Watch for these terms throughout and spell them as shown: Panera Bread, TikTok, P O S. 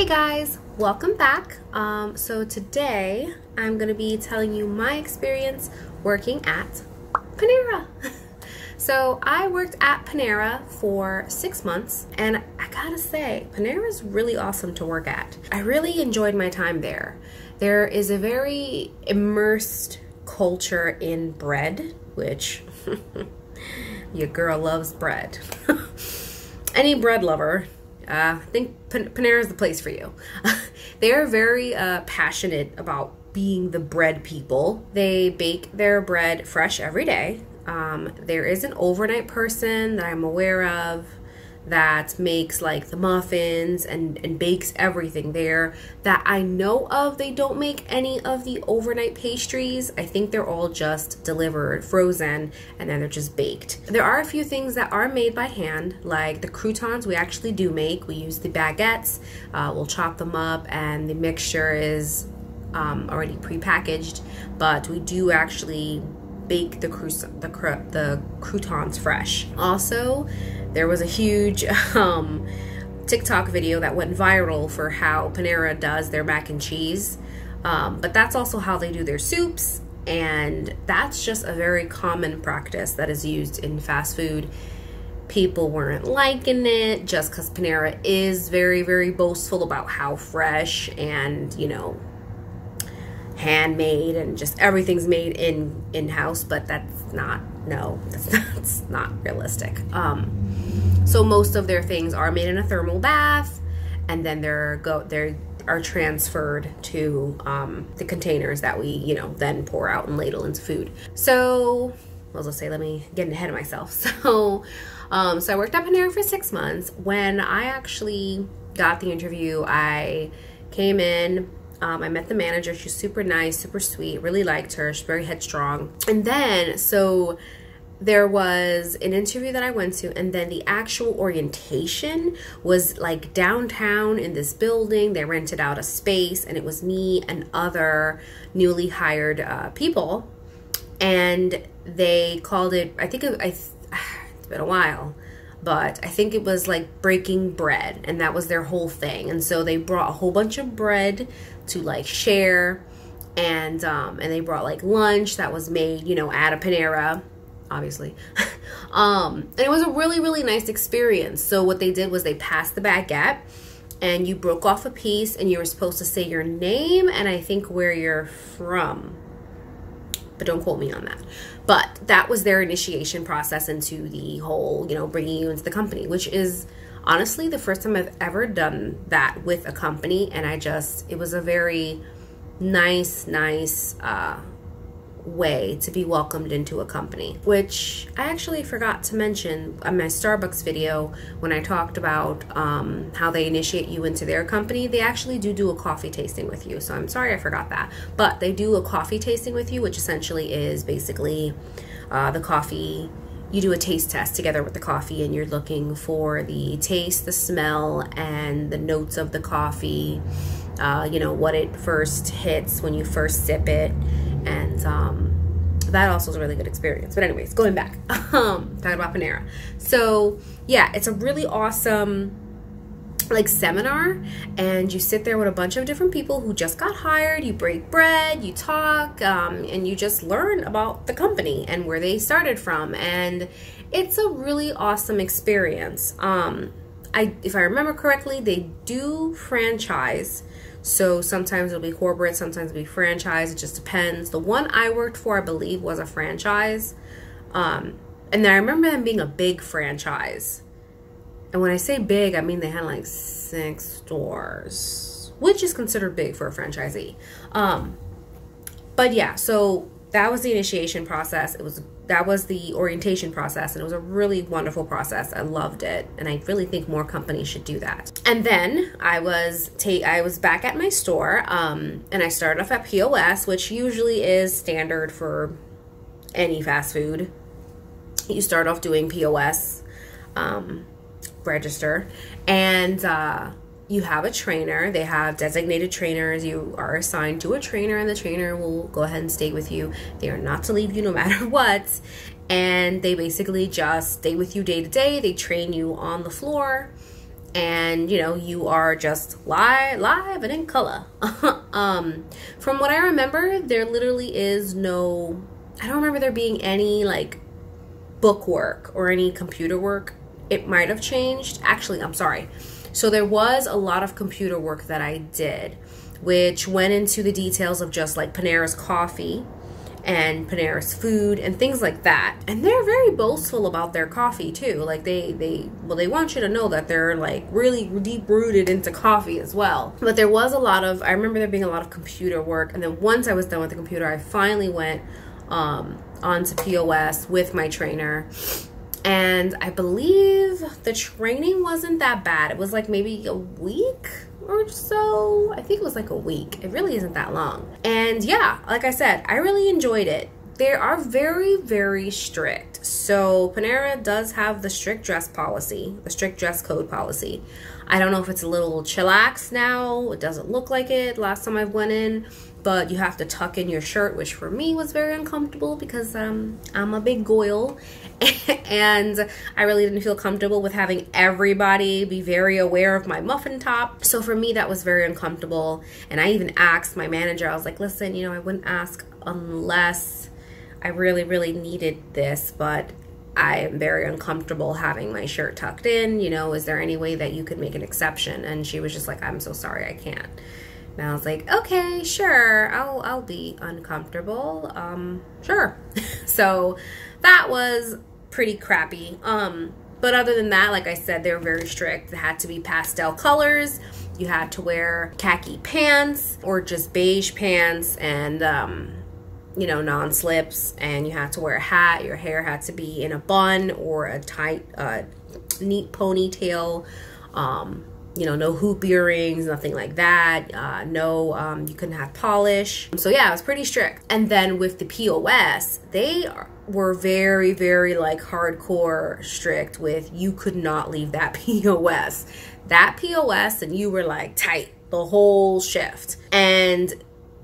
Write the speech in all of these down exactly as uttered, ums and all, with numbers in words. Hey guys, welcome back. Um, so today I'm gonna be telling you my experience working at Panera. So I worked at Panera for six months and I gotta say, Panera is really awesome to work at. I really enjoyed my time there. There is a very immersed culture in bread, which your girl loves bread. Any bread lover, Uh, I think Pan Panera is the place for you. They are very uh, passionate about being the bread people. They bake their bread fresh every day. Um, there is an overnight person that I'm aware of that makes like the muffins and, and bakes everything there that I know of. They don't make any of the overnight pastries. I think they're all just delivered frozen and then they're just baked. There are a few things that are made by hand, like the croutons we actually do make. We use the baguettes, uh, we'll chop them up and the mixture is um, already pre-packaged, but we do actually bake the, cru the, cr the croutons fresh. Also, there was a huge um, TikTok video that went viral for how Panera does their mac and cheese, um, but that's also how they do their soups, and that's just a very common practice that is used in fast food. People weren't liking it just because Panera is very, very boastful about how fresh and, you know, handmade and just everything's made in in-house, but that's not no that's not, that's not realistic. Um so most of their things are made in a thermal bath and then they're go they are transferred to um the containers that we, you know, then pour out and ladle into food. So I'll just say, let me get ahead of myself. So um so I worked at Panera for six months. When I actually got the interview, I came in. Um, I met the manager. She's super nice, super sweet, really liked her. She's very headstrong. And then, so there was an interview that I went to, and then the actual orientation was like downtown in this building. They rented out a space and it was me and other newly hired uh, people. And they called it, I think it, I, it's been a while, but I think it was like breaking bread, and that was their whole thing. And so they brought a whole bunch of bread to like share, and um, and they brought like lunch that was made, you know, at a Panera, obviously. um, and it was a really, really nice experience. So what they did was they passed the baguette and you broke off a piece and you were supposed to say your name and I think where you're from, but don't quote me on that. But that was their initiation process into the whole, you know, bringing you into the company, which is honestly the first time I've ever done that with a company. And I just, it was a very nice, nice uh, way to be welcomed into a company, which I actually forgot to mention on my Starbucks video when I talked about um, how they initiate you into their company. They actually do do a coffee tasting with you. So I'm sorry I forgot that, but they do a coffee tasting with you, which essentially is basically uh, the coffee. You do a taste test together with the coffee and you're looking for the taste, the smell, and the notes of the coffee, uh, you know, what it first hits when you first sip it. And um, that also is a really good experience. But anyways, going back, um, talking about Panera. So yeah, it's a really awesome like seminar, and you sit there with a bunch of different people who just got hired. You break bread, you talk, um, and you just learn about the company and where they started from. And it's a really awesome experience. Um, I, if I remember correctly, they do franchise. So sometimes it'll be corporate, sometimes it'll be franchise. It just depends. The one I worked for, I believe, was a franchise. Um, and I remember them being a big franchise. And when I say big, I mean they had like six stores, which is considered big for a franchisee. Um, but yeah, so that was the initiation process. It was that was the orientation process, and it was a really wonderful process. I loved it, and I really think more companies should do that. And then I was ta I was back at my store, um, and I started off at P O S, which usually is standard for any fast food. You start off doing P O S, um, register, and uh, you have a trainer. They have designated trainers. You are assigned to a trainer, and the trainer will go ahead and stay with you. They are not to leave you no matter what. And they basically just stay with you day to day. They train you on the floor. and, you know, you are just live, live and in color. um, from what I remember, there literally is no, I don't remember there being any like book work or any computer work. It might have changed. Actually, I'm sorry. So there was a lot of computer work that I did, which went into the details of just like Panera's coffee and Panera's food and things like that. And they're very boastful about their coffee too. Like they, they, well, they want you to know that they're like really deep rooted into coffee as well. But there was a lot of, I remember there being a lot of computer work. And then once I was done with the computer, I finally went um, onto P O S with my trainer. And I believe the training wasn't that bad. It was like maybe a week or so. I think it was like a week. It really isn't that long. And yeah, like I said, I really enjoyed it. They are very, very strict. So Panera does have the strict dress policy, the strict dress code policy. I don't know if it's a little chillax now. It doesn't look like it last time I went in, but you have to tuck in your shirt, which for me was very uncomfortable because um, I'm a big goyle. And I really didn't feel comfortable with having everybody be very aware of my muffin top. So for me, that was very uncomfortable. And I even asked my manager, I was like, listen, you know, I wouldn't ask unless I really, really needed this, but I am very uncomfortable having my shirt tucked in. You know, is there any way that you could make an exception? And she was just like, I'm so sorry, I can't. And I was like, okay, sure, I'll, I'll be uncomfortable, um, sure. So that was pretty crappy. Um, but other than that, like I said, they were very strict. It had to be pastel colors. You had to wear khaki pants or just beige pants and, um, you know, non-slips. And you had to wear a hat. Your hair had to be in a bun or a tight, uh, neat ponytail. Um, you know, no hoop earrings, nothing like that. Uh, no, um, you couldn't have polish. So yeah, it was pretty strict. And then with the P O S, they are, were very, very like hardcore strict with, you could not leave that P O S. That P O S, and you were like tight the whole shift. And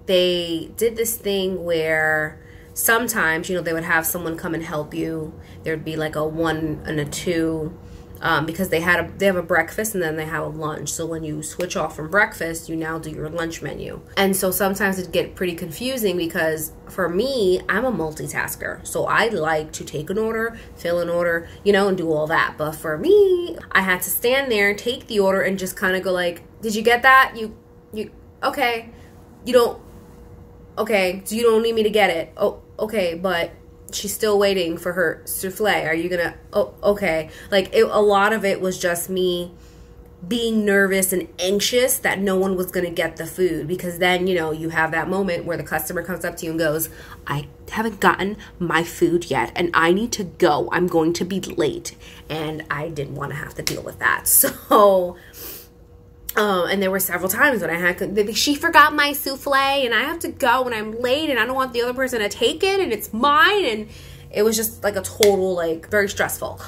they did this thing where sometimes, you know, they would have someone come and help you. There'd be like a one and a two, Um, because they had a, they have a breakfast and then they have a lunch. So when you switch off from breakfast, you now do your lunch menu. And so sometimes it'd get pretty confusing because for me, I'm a multitasker. So I like to take an order, fill an order, you know, and do all that. But for me, I had to stand there, take the order and just kind of go like, did you get that? You, you, okay. You don't, okay. So you don't need me to get it. Oh, okay. But she's still waiting for her souffle. Are you gonna, oh, okay. Like it, a lot of it was just me being nervous and anxious that no one was gonna get the food, because then, you know, you have that moment where the customer comes up to you and goes, I haven't gotten my food yet and I need to go. I'm going to be late. And I didn't wanna have to deal with that. So, Um, and there were several times when I had, she forgot my souffle and I have to go and I'm late and I don't want the other person to take it and it's mine. And it was just like a total, like very stressful.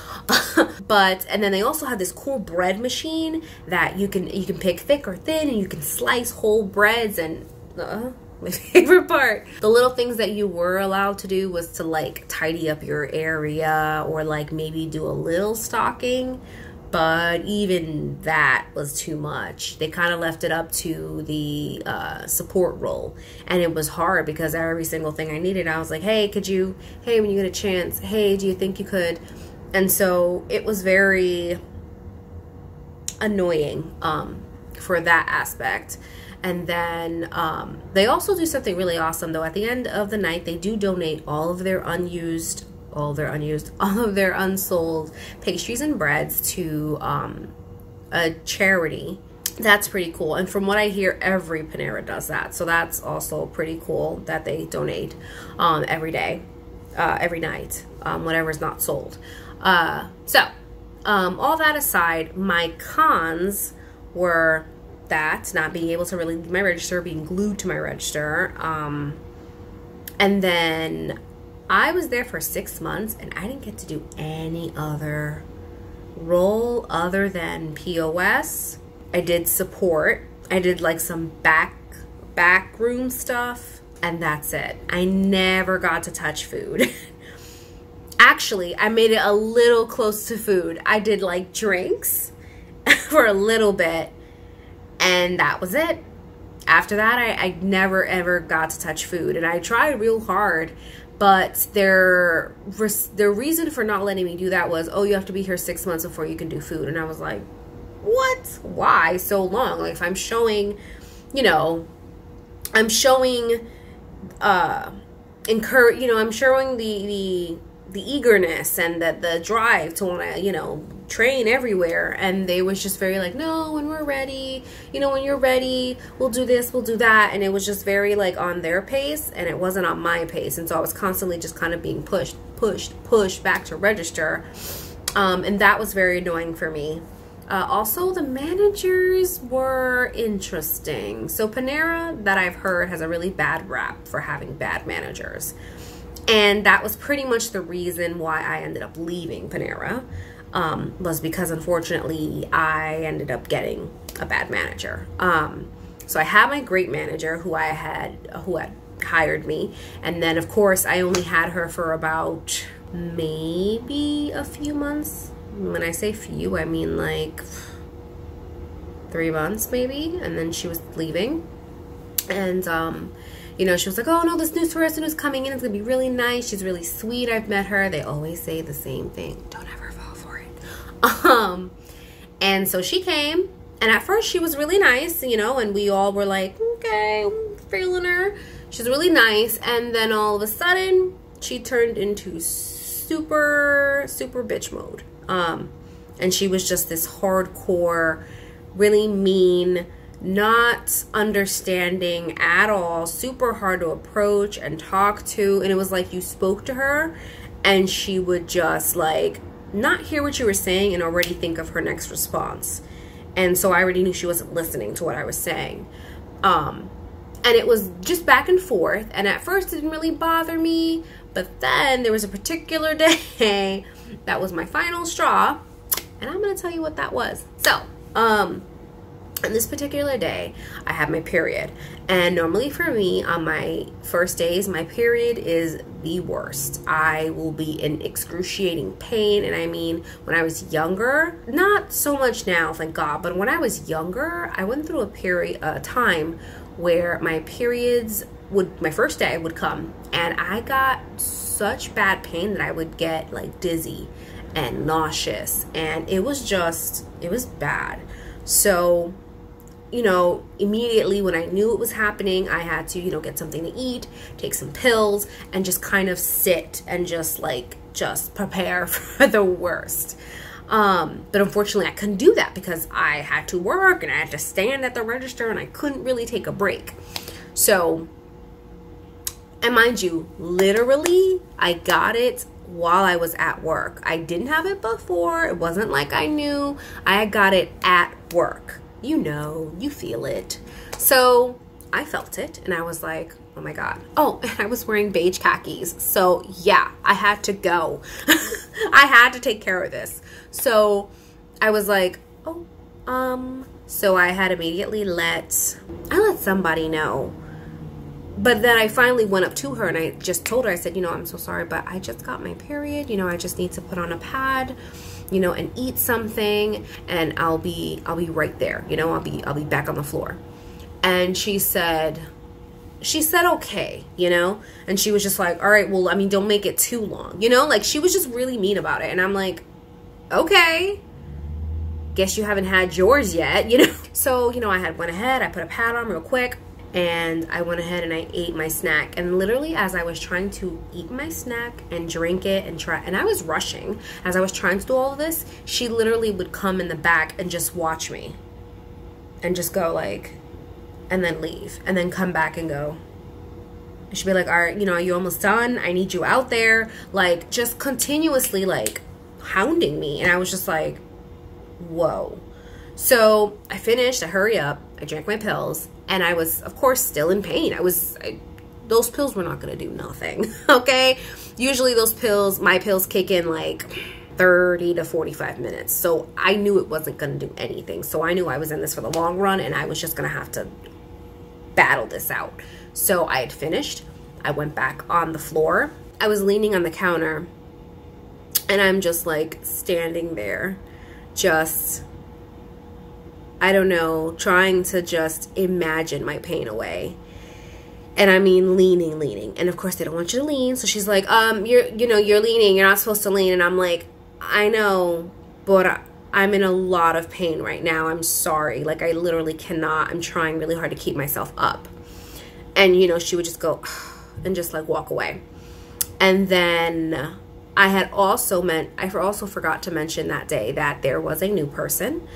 But, and then they also had this cool bread machine that you can, you can pick thick or thin and you can slice whole breads. And uh, my favorite part, the little things that you were allowed to do was to like tidy up your area or like maybe do a little stocking. But even that was too much. They kind of left it up to the uh, support role. And it was hard because every single thing I needed, I was like, hey, could you, hey, when you get a chance, hey, do you think you could? And so it was very annoying um, for that aspect. And then um, they also do something really awesome though. At the end of the night, they do donate all of their unused all their unused, all of their unsold pastries and breads to um, a charity. That's pretty cool. And from what I hear, every Panera does that. So that's also pretty cool that they donate um, every day, uh, every night, um, whatever's not sold. Uh, so um, all that aside, my cons were that not being able to really leave my register, being glued to my register. Um, and then I was there for six months and I didn't get to do any other role other than P O S. I did support. I did like some back, back room stuff and that's it. I never got to touch food. Actually, I made it a little close to food. I did like drinks. for a little bit, and that was it. After that, I, I never ever got to touch food, and I tried real hard, but their their reason for not letting me do that was, oh, you have to be here six months before you can do food. And I was like, what? Why so long? Like, if I'm showing, you know, I'm showing, uh, encourage, you know, I'm showing the the the eagerness and that the drive to want to, you know, train everywhere. And they was just very like, no, when we're ready, you know, when you're ready, we'll do this, we'll do that. And it was just very like on their pace, and it wasn't on my pace. And so I was constantly just kind of being pushed, pushed, pushed back to register. Um, and that was very annoying for me. Uh, also, the managers were interesting. So Panera, that I've heard, has a really bad rap for having bad managers. And that was pretty much the reason why I ended up leaving Panera, um, was because, unfortunately, I ended up getting a bad manager. Um, so I had my great manager who I had, who had hired me. And then, of course, I only had her for about maybe a few months. When I say few, I mean like three months maybe, and then she was leaving. And um, you know, she was like, oh no, this new person who's coming in is gonna be really nice, she's really sweet, I've met her. They always say the same thing, don't ever fall for it. Um, and so she came, and at first she was really nice, you know, and we all were like, okay, I'm feeling her, she's really nice. And then all of a sudden she turned into super super bitch mode. Um, and she was just this hardcore, really mean, not understanding at all, super hard to approach and talk to. And it was like you spoke to her and she would just like not hear what you were saying and already think of her next response. And so I already knew she wasn't listening to what I was saying. Um, and it was just back and forth. And at first it didn't really bother me, but then there was a particular day that was my final straw, and I'm gonna tell you what that was. So, um, on this particular day, I had my period, and normally for me, on my first days, my period is the worst. I will be in excruciating pain, and I mean, when I was younger, not so much now, thank God, but when I was younger, I went through a period, a time where my periods would, my first day would come, and I got so such bad pain that I would get like dizzy and nauseous, and it was just, it was bad. So, you know, immediately when I knew it was happening, I had to, you know, get something to eat, take some pills, and just kind of sit and just like just prepare for the worst. Um, but unfortunately I couldn't do that because I had to work and I had to stand at the register and I couldn't really take a break. So, and mind you, literally, I got it while I was at work. I didn't have it before. It wasn't like I knew. I got it at work. You know, you feel it. So I felt it, and I was like, oh my God. Oh, and I was wearing beige khakis. So yeah, I had to go. I had to take care of this. So I was like, oh, um, so I had immediately let, I let somebody know. But then I finally went up to her and I just told her, I said, you know, I'm so sorry, but I just got my period. You know, I just need to put on a pad, you know, and eat something, and I'll be, I'll be right there. You know, I'll be, I'll be back on the floor. And she said, she said, okay, you know, and she was just like, all right, well, I mean, don't make it too long. You know, like she was just really mean about it. And I'm like, okay, guess you haven't had yours yet, you know? So, you know, I had went ahead, I put a pad on real quick. And I went ahead and I ate my snack, and literally as I was trying to eat my snack and drink it and try, and I was rushing as I was trying to do all of this, she literally would come in the back and just watch me and just go like, and then leave, and then come back and go, and she'd be like, all right, you know, are you almost done? I need you out there. Like just continuously like hounding me. And I was just like, whoa. So I finished, I hurry up, I drank my pills. And I was, of course, still in pain. I was, I, those pills were not gonna do nothing, okay? Usually those pills, my pills kick in like thirty to forty-five minutes. So I knew it wasn't gonna do anything. So I knew I was in this for the long run, and I was just gonna have to battle this out. So I had finished, I went back on the floor. I was leaning on the counter, and I'm just like standing there, just I don't know, trying to just imagine my pain away. And I mean leaning, leaning. And of course they don't want you to lean. So she's like, um, you're, you know, you're leaning. You're not supposed to lean. And I'm like, I know, but I'm in a lot of pain right now. I'm sorry. Like, I literally cannot. I'm trying really hard to keep myself up. And, you know, she would just go and just like walk away. And then I had also meant, I also forgot to mention that day that there was a new person.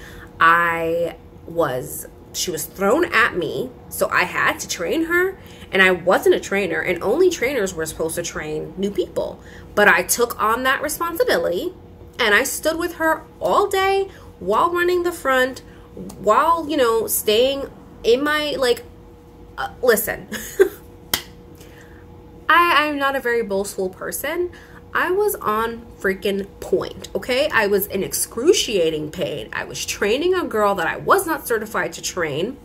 I was, she was thrown at me, so I had to train her, and I wasn't a trainer, and only trainers were supposed to train new people. But I took on that responsibility, and I stood with her all day while running the front, while, you know, staying in my, like, uh, listen, I am not a very boastful person. I was on freaking point, okay? I was in excruciating pain. I was training a girl that I was not certified to train,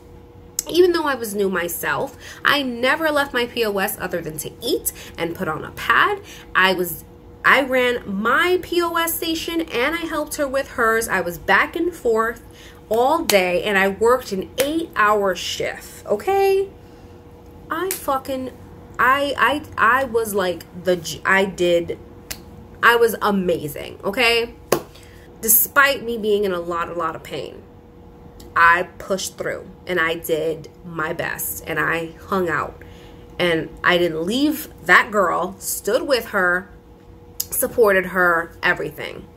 even though I was new myself. I never left my P O S other than to eat and put on a pad. I was, I ran my P O S station and I helped her with hers. I was back and forth all day and I worked an eight-hour shift, okay? I fucking, I, I, I was like the, I did... I was amazing, okay? Despite me being in a lot, a lot of pain, I pushed through and I did my best and I hung out and I didn't leave that girl, stood with her, supported her, everything.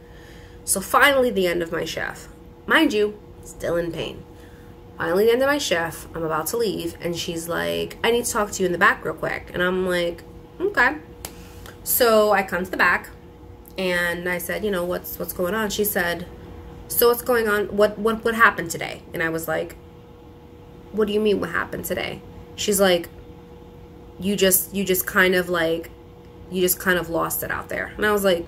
So finally the end of my shift, mind you, still in pain. Finally the end of my shift, I'm about to leave and she's like, I need to talk to you in the back real quick. And I'm like, okay. So I come to the back. And I said, you know, what's what's going on? She said, so what's going on? What, what, what happened today? And I was like, what do you mean what happened today? She's like, you just, you just kind of like, you just kind of lost it out there. And I was like,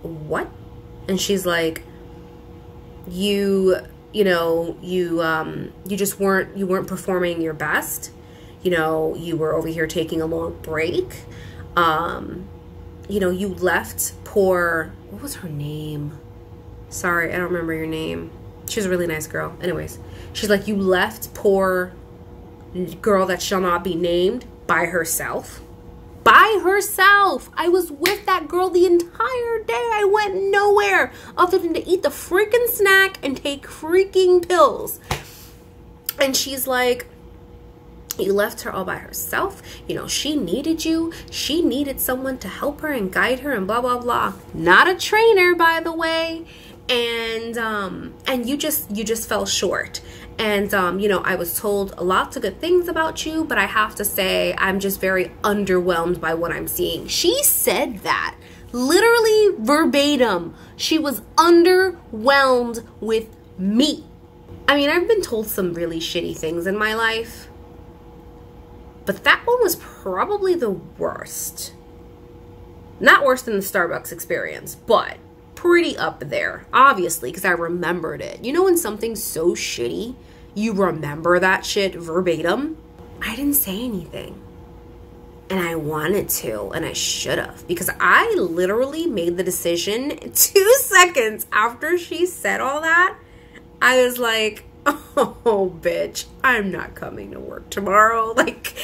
what? And she's like, you, you know, you, um, you just weren't, you weren't performing your best. You know, you were over here taking a long break. Um... You know, you left poor, what was her name? Sorry, I don't remember your name. She was a really nice girl. Anyways, she's like, you left poor girl that shall not be named by herself. By herself. I was with that girl the entire day. I went nowhere other than to eat the freaking snack and take freaking pills. And she's like, you left her all by herself. You know, she needed you. She needed someone to help her and guide her and blah, blah, blah. Not a trainer, by the way. And, um, and you just, you just fell short. And, um, you know, I was told lots of good things about you, but I have to say, I'm just very underwhelmed by what I'm seeing. She said that literally verbatim. She was underwhelmed with me. I mean, I've been told some really shitty things in my life. But that one was probably the worst. Not worse than the Starbucks experience, but pretty up there, obviously, because I remembered it. You know when something's so shitty, you remember that shit verbatim? I didn't say anything. And I wanted to, and I should have, because I literally made the decision two seconds after she said all that. I was like, oh, bitch, I'm not coming to work tomorrow. Like,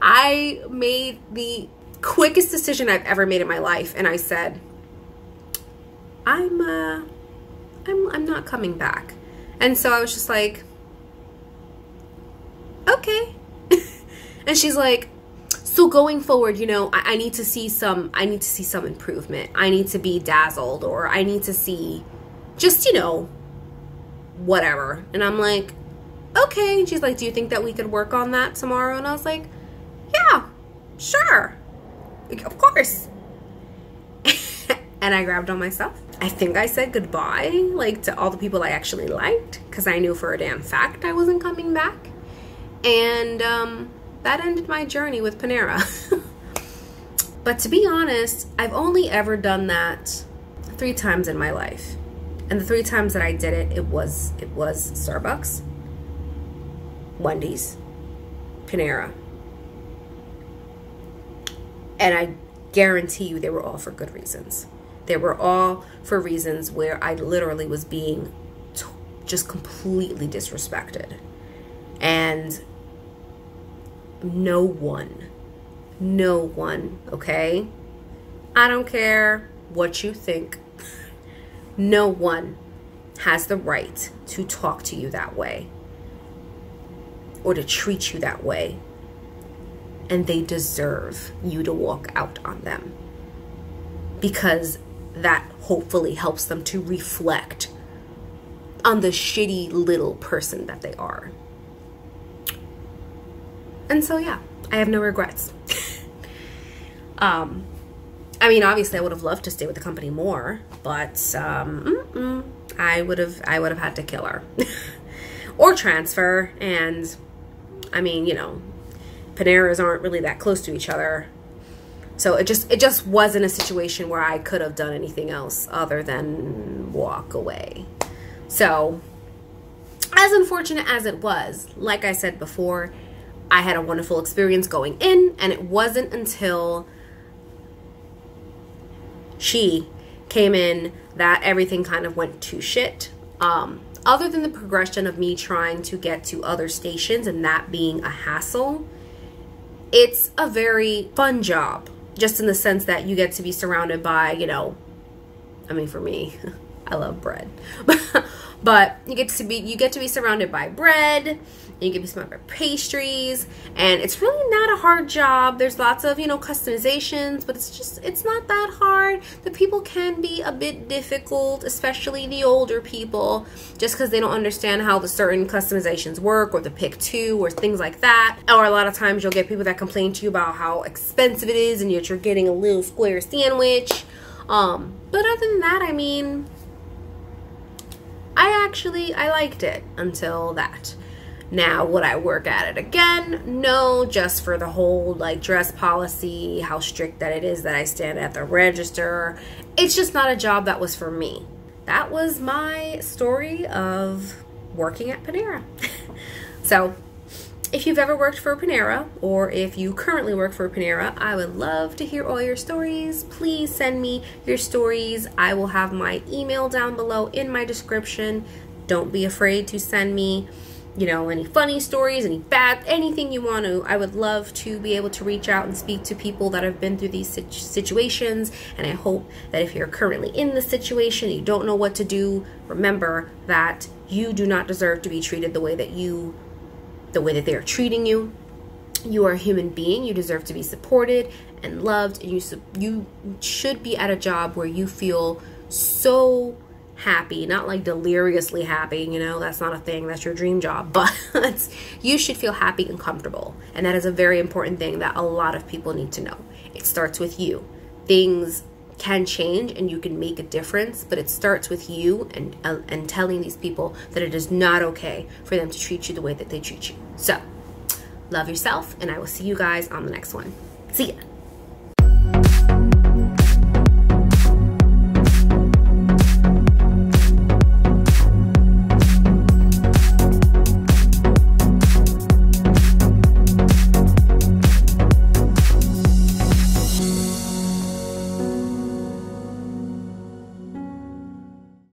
I made the quickest decision I've ever made in my life. And I said, I'm, uh, I'm, I'm not coming back. And so I was just like, okay. And she's like, so going forward, you know, I, I need to see some, I need to see some improvement. I need to be dazzled, or I need to see just, you know, whatever. And I'm like, okay. And she's like, do you think that we could work on that tomorrow? And I was like, yeah, sure, like, of course. And I grabbed on myself. I think I said goodbye, like, to all the people I actually liked, because I knew for a damn fact I wasn't coming back. And um, that ended my journey with Panera. But to be honest, I've only ever done that three times in my life. And the three times that I did it, it was it was Starbucks, Wendy's, Panera. And I guarantee you they were all for good reasons. They were all for reasons where I literally was being just completely disrespected. And no one, no one, okay? I don't care what you think. No one has the right to talk to you that way or to treat you that way. And they deserve you to walk out on them, because that hopefully helps them to reflect on the shitty little person that they are. And so, yeah, I have no regrets. um, I mean, obviously I would have loved to stay with the company more, but um, mm-mm, I would have, I would have had to kill her or transfer. And I mean, you know, Paneras aren't really that close to each other. So it just, it just wasn't a situation where I could have done anything else other than walk away. So as unfortunate as it was, like I said before, I had a wonderful experience going in, and it wasn't until she came in that everything kind of went to shit. Um, other than the progression of me trying to get to other stations and that being a hassle, it's a very fun job, just in the sense that you get to be surrounded by, you know, I mean, for me, I love bread, but you get to be, you get to be surrounded by bread, and you get to be surrounded by pastries, and it's really not a hard job. There's lots of, you know, customizations, but it's just, it's not that hard. The people can be a bit difficult, especially the older people, just because they don't understand how the certain customizations work, or the pick two, or things like that. Or a lot of times you'll get people that complain to you about how expensive it is, and yet you're getting a little square sandwich. Um, but other than that, I mean, I actually, I liked it until that. Now, would I work at it again? No, just for the whole like dress policy, how strict that it is that I stand at the register. It's just not a job that was for me. That was my story of working at Panera. So if you've ever worked for Panera, or if you currently work for Panera, I would love to hear all your stories. Please send me your stories. I will have my email down below in my description. Don't be afraid to send me, you know, any funny stories, any bad, anything you want to. I would love to be able to reach out and speak to people that have been through these situations. And I hope that if you're currently in the situation, you don't know what to do, remember that you do not deserve to be treated the way that you the way that they are treating you. You are a human being. You deserve to be supported and loved, and you you should be at a job where you feel so happy, not like deliriously happy, you know, that's not a thing, that's your dream job, but you should feel happy and comfortable. And that is a very important thing that a lot of people need to know. It starts with you. Things can change and you can make a difference, but it starts with you and uh, and telling these people that it is not okay for them to treat you the way that they treat you. So love yourself, and I will see you guys on the next one. See ya.